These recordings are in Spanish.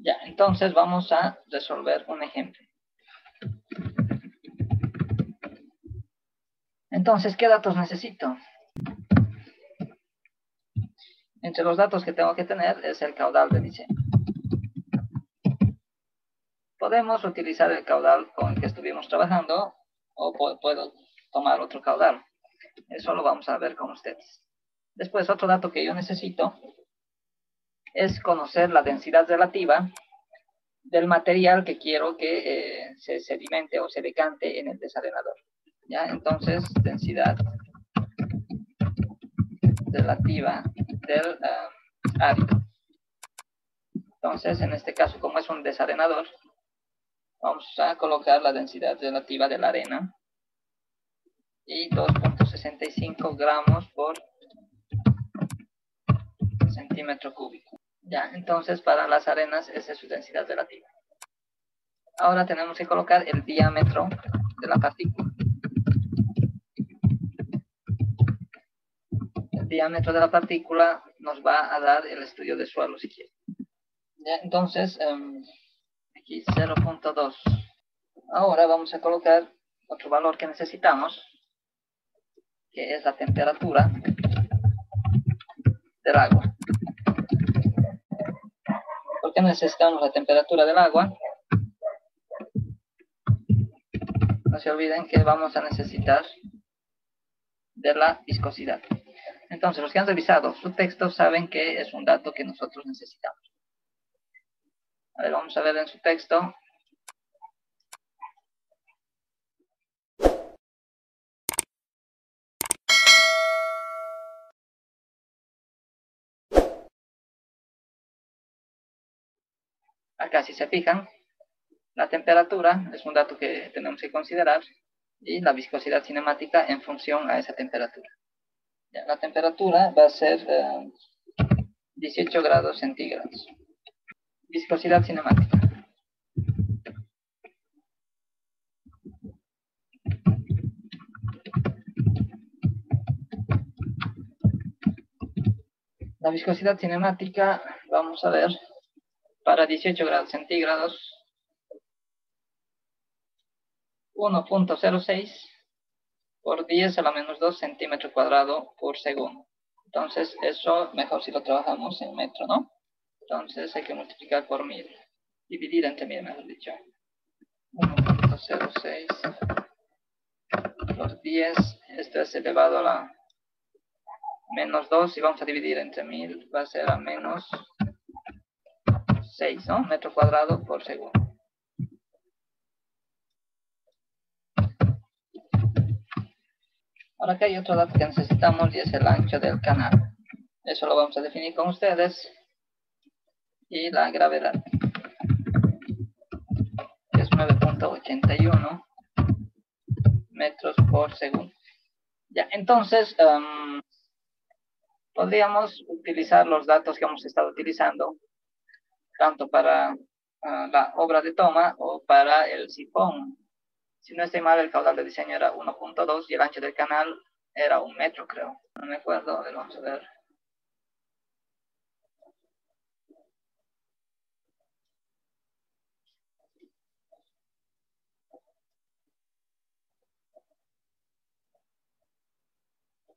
Ya, entonces vamos a resolver un ejemplo. Entonces, ¿qué datos necesito? Entre los datos que tengo que tener es el caudal de diseño. Podemos utilizar el caudal con el que estuvimos trabajando o puedo tomar otro caudal. Eso lo vamos a ver con ustedes. Después, otro dato que yo necesito es conocer la densidad relativa del material que quiero que se sedimente o se decante en el desarenador. ¿Ya? Entonces, densidad relativa del árido. Entonces, en este caso, como es un desarenador, vamos a colocar la densidad relativa de la arena y 2.65 gramos por centímetro cúbico. Ya, entonces para las arenas esa es su densidad relativa. Ahora tenemos que colocar el diámetro de la partícula. El diámetro de la partícula nos va a dar el estudio de suelo si quiere. Ya, entonces aquí 0.2. Ahora vamos a colocar otro valor que necesitamos, que es la temperatura del agua. ¿Por qué necesitamos la temperatura del agua? No se olviden que vamos a necesitar de la viscosidad. Entonces, los que han revisado su texto saben que es un dato que nosotros necesitamos. A ver, vamos a ver en su texto. Acá, si se fijan, la temperatura es un dato que tenemos que considerar y la viscosidad cinemática en función a esa temperatura. Ya, la temperatura va a ser 18 grados centígrados. Viscosidad cinemática. La viscosidad cinemática, vamos a ver, para 18 grados centígrados, 1.06 por 10 a la menos 2 centímetros cuadrados por segundo. Entonces, eso mejor si lo trabajamos en metro, ¿no? Entonces hay que multiplicar por 1000, dividir entre 1000, mejor dicho. 1.06 por 10, esto es elevado a la menos 2, y vamos a dividir entre 1000, va a ser a menos 6, ¿no? Metro cuadrado por segundo. Ahora acá hay otro dato que necesitamos y es el ancho del canal. Eso lo vamos a definir con ustedes. Y la gravedad es 9.81 metros por segundo. Ya, entonces podríamos utilizar los datos que hemos estado utilizando tanto para la obra de toma o para el sifón. Si no estoy mal, el caudal de diseño era 1.2 y el ancho del canal era 1 metro, creo. No me acuerdo, vamos a ver.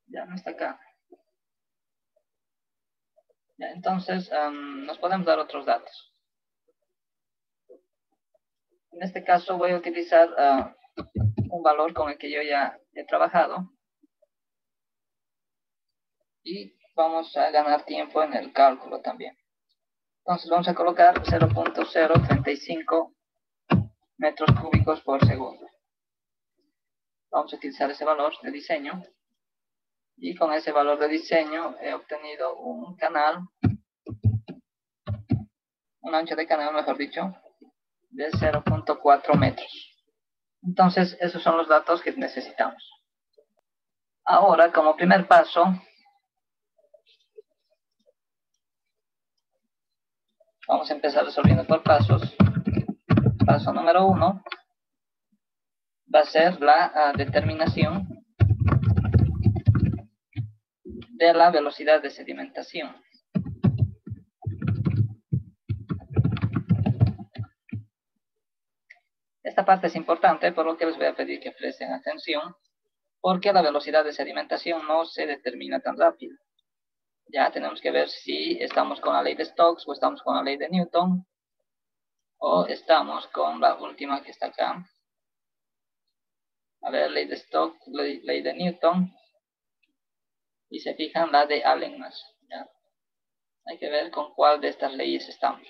Ya, no está acá. Ya, entonces, nos podemos dar otros datos. En este caso voy a utilizar un valor con el que yo ya he trabajado. Y vamos a ganar tiempo en el cálculo también. Entonces vamos a colocar 0.035 metros cúbicos por segundo. Vamos a utilizar ese valor de diseño. Y con ese valor de diseño he obtenido un canal, un ancho de canal, mejor dicho, de 0.4 metros. Entonces, esos son los datos que necesitamos. Ahora, como primer paso, vamos a empezar resolviendo por pasos. Paso número 1 va a ser la determinación de la velocidad de sedimentación. Esta parte es importante, por lo que les voy a pedir que presten atención, porque la velocidad de sedimentación no se determina tan rápido. Ya tenemos que ver si estamos con la ley de Stokes o estamos con la ley de Newton, o estamos con la última que está acá. A ver, ley de Stokes, ley de Newton. Y se fijan la de Allen más. ¿Ya? Hay que ver con cuál de estas leyes estamos.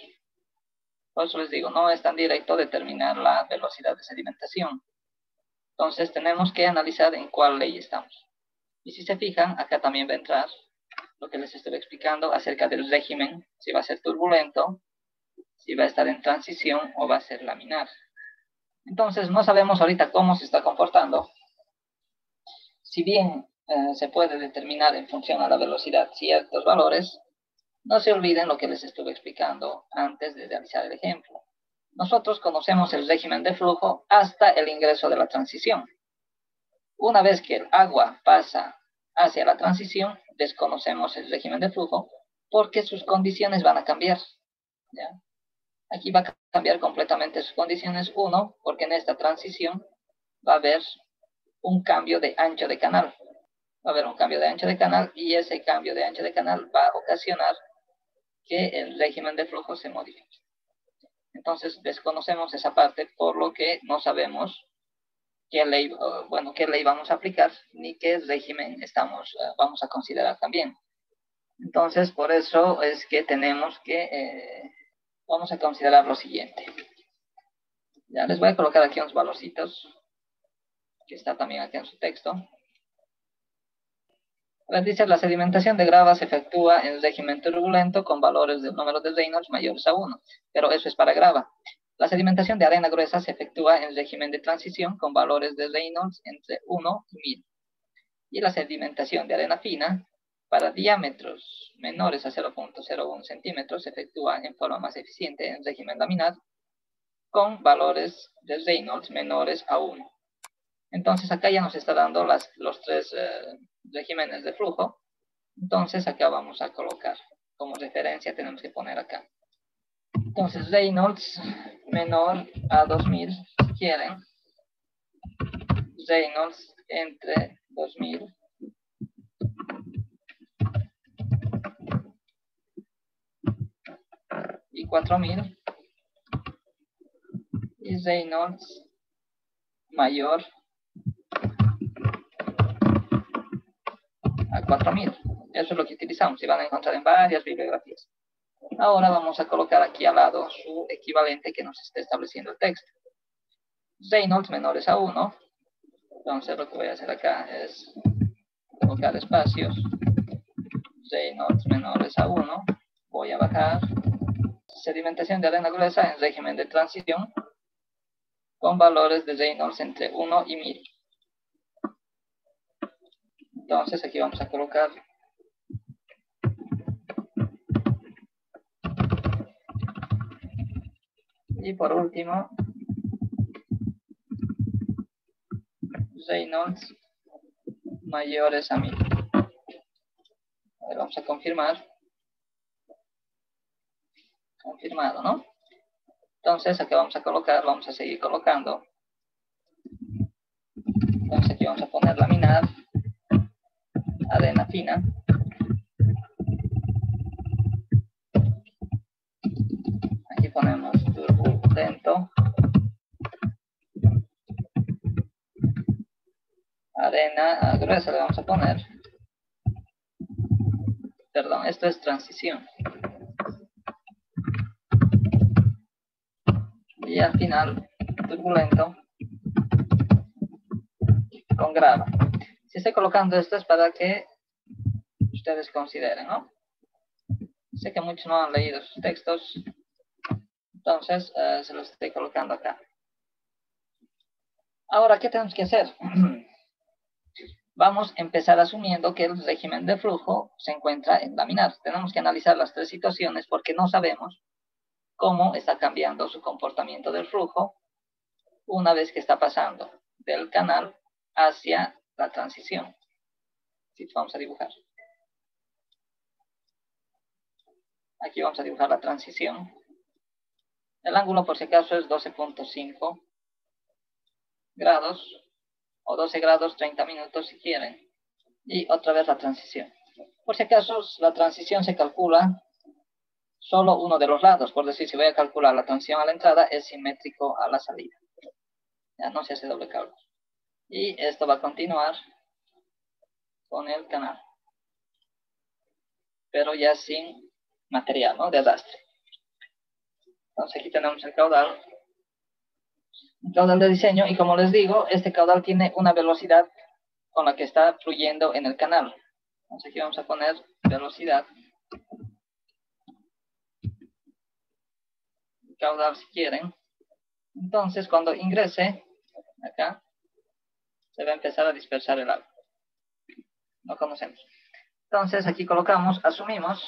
Por eso les digo, no es tan directo determinar la velocidad de sedimentación. Entonces tenemos que analizar en cuál ley estamos. Y si se fijan, acá también va a entrar lo que les estoy explicando acerca del régimen. Si va a ser turbulento, si va a estar en transición o va a ser laminar. Entonces no sabemos ahorita cómo se está comportando. Si bien se puede determinar en función a la velocidad ciertos valores, no se olviden lo que les estuve explicando antes de realizar el ejemplo. Nosotros conocemos el régimen de flujo hasta el ingreso de la transición. Una vez que el agua pasa hacia la transición, desconocemos el régimen de flujo porque sus condiciones van a cambiar. ¿Ya? Aquí va a cambiar completamente sus condiciones. Uno, porque en esta transición va a haber un cambio de ancho de canal. Va a haber un cambio de ancho de canal y ese cambio de ancho de canal va a ocasionar que el régimen de flujo se modifique. Entonces desconocemos esa parte, por lo que no sabemos qué ley vamos a aplicar ni qué régimen vamos a considerar también. Entonces por eso es que tenemos que vamos a considerar lo siguiente. Ya les voy a colocar aquí unos valorcitos que está también aquí en su texto. Dice, la sedimentación de grava se efectúa en régimen turbulento con valores del número de Reynolds mayores a 1. Pero eso es para grava. La sedimentación de arena gruesa se efectúa en régimen de transición con valores de Reynolds entre 1 y 1000. Y la sedimentación de arena fina para diámetros menores a 0.01 centímetros se efectúa en forma más eficiente en régimen laminar con valores de Reynolds menores a 1. Entonces acá ya nos está dando los tres regímenes de flujo. Entonces acá vamos a colocar como referencia, tenemos que poner acá, entonces Reynolds menor a 2000, si quieren Reynolds entre 2000 y 4000, y Reynolds mayor a 4000. Eso es lo que utilizamos y van a encontrar en varias bibliografías. Ahora vamos a colocar aquí al lado su equivalente que nos esté estableciendo el texto. Reynolds menores a 1. Entonces lo que voy a hacer acá es colocar espacios. Reynolds menores a 1. Voy a bajar. Sedimentación de arena gruesa en régimen de transición con valores de Reynolds entre 1 y 1000. Entonces aquí vamos a colocar y por último Reynolds mayores a 1000. Vamos a confirmar. Confirmado, ¿no? Entonces aquí vamos a colocar, vamos a seguir colocando. Entonces aquí vamos a poner laminar, arena fina, aquí ponemos turbulento, arena gruesa le vamos a poner, perdón, esto es transición, y al final turbulento con grava. Si estoy colocando esto es para que ustedes consideren, ¿no? Sé que muchos no han leído sus textos, entonces se los estoy colocando acá. Ahora, ¿qué tenemos que hacer? Vamos a empezar asumiendo que el régimen de flujo se encuentra en laminar. Tenemos que analizar las tres situaciones porque no sabemos cómo está cambiando su comportamiento del flujo una vez que está pasando del canal hacia la transición. Así que vamos a dibujar. Aquí vamos a dibujar la transición. El ángulo, por si acaso, es 12.5 grados o 12 grados 30 minutos si quieren. Y otra vez la transición. Por si acaso, la transición se calcula solo uno de los lados. Por decir, si voy a calcular la transición a la entrada, es simétrico a la salida. Ya no se hace doble cálculo. Y esto va a continuar con el canal. Pero ya sin material, ¿no?, de arrastre. Entonces aquí tenemos el caudal. El caudal de diseño. Y como les digo, este caudal tiene una velocidad con la que está fluyendo en el canal. Entonces aquí vamos a poner velocidad. Caudal si quieren. Entonces cuando ingrese, acá, se va a empezar a dispersar el agua. Lo conocemos. Entonces aquí colocamos, asumimos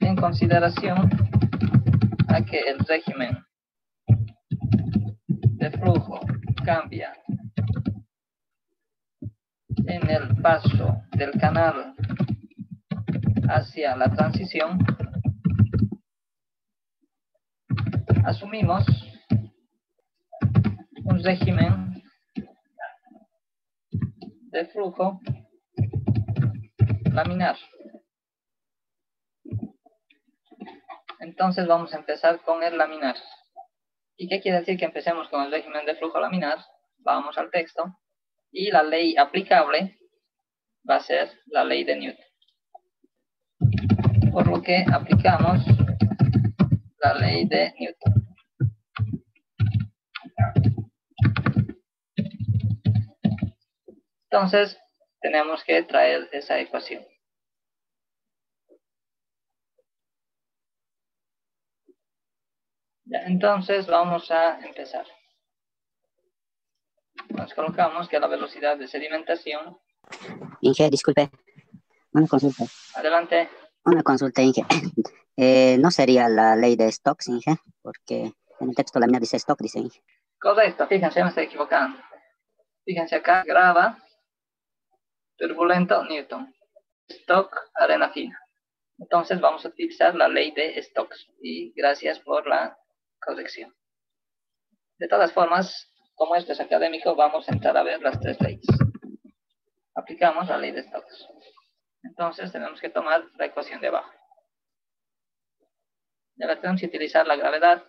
en consideración a que el régimen de flujo cambia en el paso del canal hacia la transición. Asumimos un régimen de flujo laminar. Entonces vamos a empezar con el laminar. ¿Y qué quiere decir que empecemos con el régimen de flujo laminar? Vamos al texto. Y la ley aplicable va a ser la ley de Newton. Por lo que aplicamos la ley de Newton. Entonces, tenemos que traer esa ecuación. Ya, entonces, vamos a empezar. Nos colocamos que la velocidad de sedimentación... Inge, disculpe. Una consulta. Adelante. Una consulta, Inge. No sería la ley de Stokes, Inge, porque en el texto la mía dice Stokes, dice Inge. Correcto, fíjense, me estoy equivocando. Fíjense acá, grava, turbulento, Newton. Stokes, arena fina. Entonces vamos a utilizar la ley de Stokes. Y gracias por la corrección. De todas formas, como esto es académico, vamos a entrar a ver las tres leyes. Aplicamos la ley de Stokes. Entonces tenemos que tomar la ecuación de abajo. Ya tenemos que utilizar la gravedad.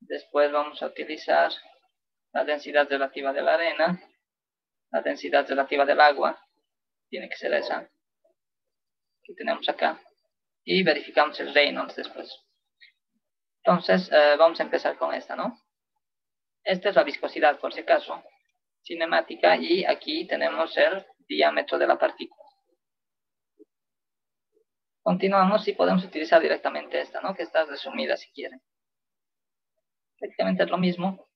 Después vamos a utilizar la densidad relativa de la arena. La densidad relativa del agua. Tiene que ser esa. Que tenemos acá. Y verificamos el Reynolds después. Entonces vamos a empezar con esta, ¿no? Esta es la viscosidad, por si acaso. Cinemática. Y aquí tenemos el diámetro de la partícula. Continuamos y podemos utilizar directamente esta, ¿no?, que está resumida si quieren. Prácticamente es lo mismo.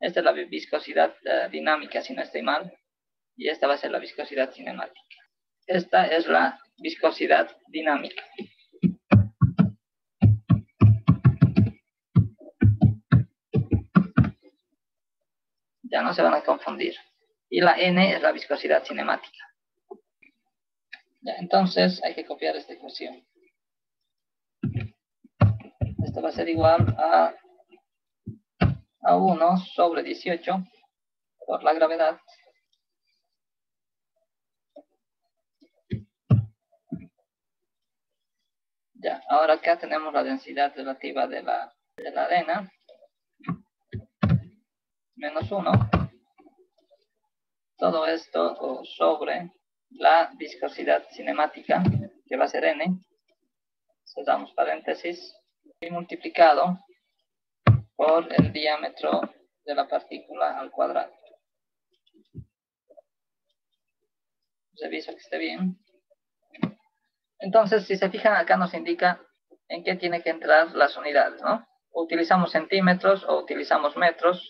Esta es la viscosidad dinámica, si no estoy mal. Y esta va a ser la viscosidad cinemática. Esta es la viscosidad dinámica. Ya no se van a confundir. Y la N es la viscosidad cinemática. Ya, entonces hay que copiar esta ecuación. Esto va a ser igual a 1 sobre 18 por la gravedad. Ya, ahora acá tenemos la densidad relativa de la arena. Menos 1. Todo esto sobre... la viscosidad cinemática, que va a ser N, cerramos paréntesis, y multiplicado por el diámetro de la partícula al cuadrado. Reviso que esté bien. Entonces, si se fijan, acá nos indica en qué tiene que entrar las unidades, ¿no? Utilizamos centímetros o utilizamos metros.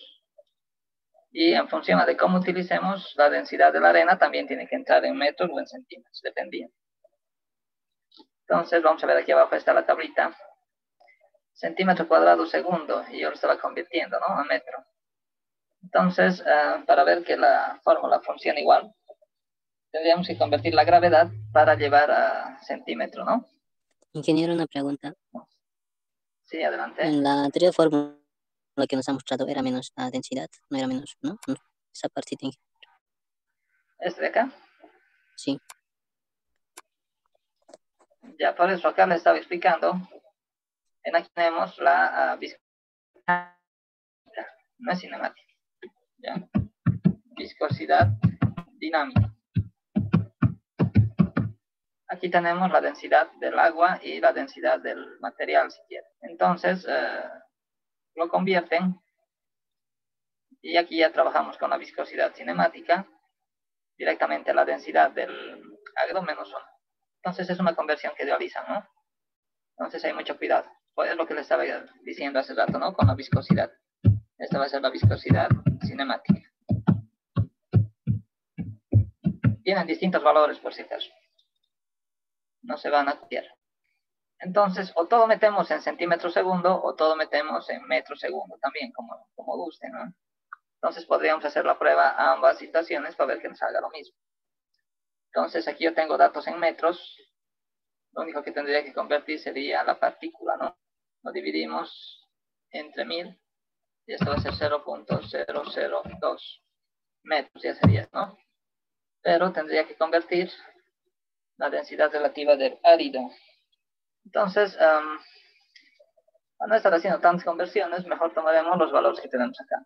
Y en función de cómo utilicemos, la densidad de la arena también tiene que entrar en metros o en centímetros, dependiendo. Entonces, vamos a ver aquí abajo está la tablita. Centímetro cuadrado segundo, y yo lo estaba convirtiendo, ¿no?, a metro. Entonces, para ver que la fórmula funciona igual, tendríamos que convertir la gravedad para llevar a centímetro, ¿no? Ingeniero, una pregunta. Sí, adelante. En la anterior fórmula lo que nos ha mostrado era menos la densidad, no era menos, ¿no? Esa parte tiene que ver. ¿Es de acá? Sí. Ya, por eso acá les estaba explicando. En aquí tenemos la viscosidad, no es cinemática. ¿Ya? Viscosidad dinámica. Aquí tenemos la densidad del agua y la densidad del material, si quieren. Entonces, lo convierten. Y aquí ya trabajamos con la viscosidad cinemática. Directamente a la densidad del agro menos 1. Entonces, es una conversión que realizan, ¿no? Entonces, hay mucho cuidado. Pues es lo que les estaba diciendo hace rato, ¿no? Con la viscosidad. Esta va a ser la viscosidad cinemática. Tienen distintos valores, por si acaso. No se van a copiar. Entonces, o todo metemos en centímetro segundo, o todo metemos en metro segundo también, como guste, ¿no? Entonces, podríamos hacer la prueba a ambas situaciones para ver que nos haga lo mismo. Entonces, aquí yo tengo datos en metros. Lo único que tendría que convertir sería la partícula, ¿no? Lo dividimos entre 1000 y esto va a ser 0.002 metros, ya sería, ¿no? Pero tendría que convertir la densidad relativa del árido. Entonces, para no estar haciendo tantas conversiones, mejor tomaremos los valores que tenemos acá.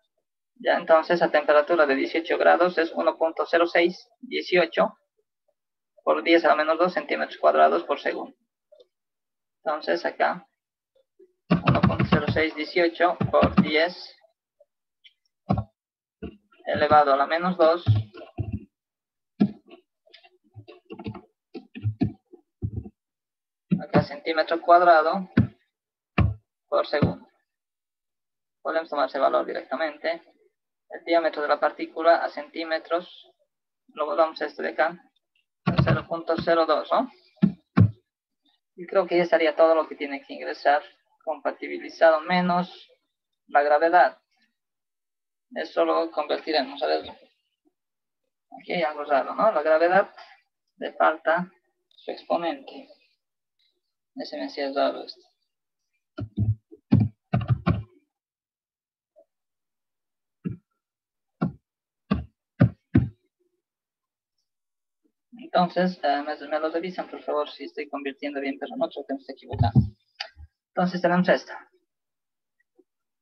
Ya, entonces, a temperatura de 18 grados es 1.0618 por 10 a la menos 2 centímetros cuadrados por segundo. Entonces, acá, 1.0618 por 10 elevado a la menos 2 acá centímetro cuadrado por segundo. Podemos tomar ese valor directamente. El diámetro de la partícula a centímetros, luego damos este de acá, 0.02, ¿no? Y creo que ya estaría todo lo que tiene que ingresar, compatibilizado menos la gravedad. Eso lo convertiremos, a ver. Aquí hay algo raro, ¿no? La gravedad le falta su exponente. Ese me hacía raro esto. Entonces, me lo revisan, por favor, si estoy convirtiendo bien, pero no creo que me esté equivocando. Entonces, tenemos esta.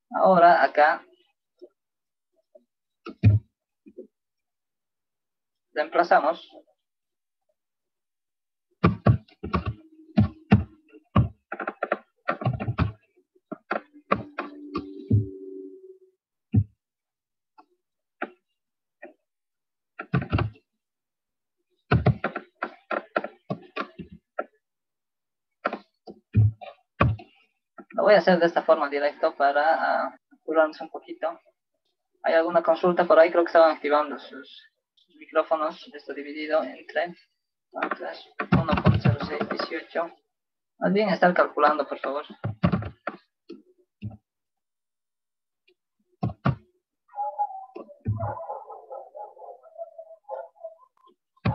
Ahora, acá, reemplazamos. Voy a hacer de esta forma directo para curarnos un poquito. ¿Hay alguna consulta por ahí? Creo que estaban activando sus micrófonos. Esto dividido entre 1.0618. Más bien estar calculando, por favor.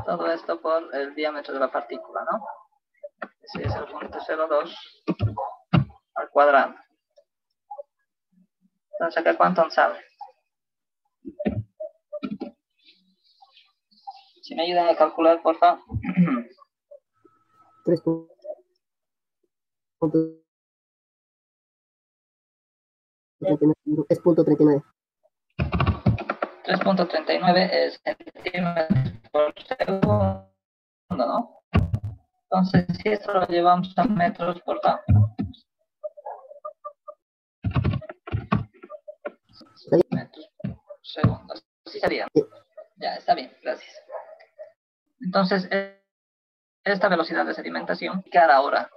Todo esto por el diámetro de la partícula, ¿no? Ese es el 0.02. al cuadrado. Entonces acá cuánto nos sale. Si me ayudan a calcular, por favor. 3.39. 3.39 es centímetros por segundo, ¿no? Entonces si esto lo llevamos a metros por segundo. Segundos. Así sería. Ya, está bien, gracias. Entonces, esta velocidad de sedimentación, ¿qué hará ahora?